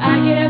I get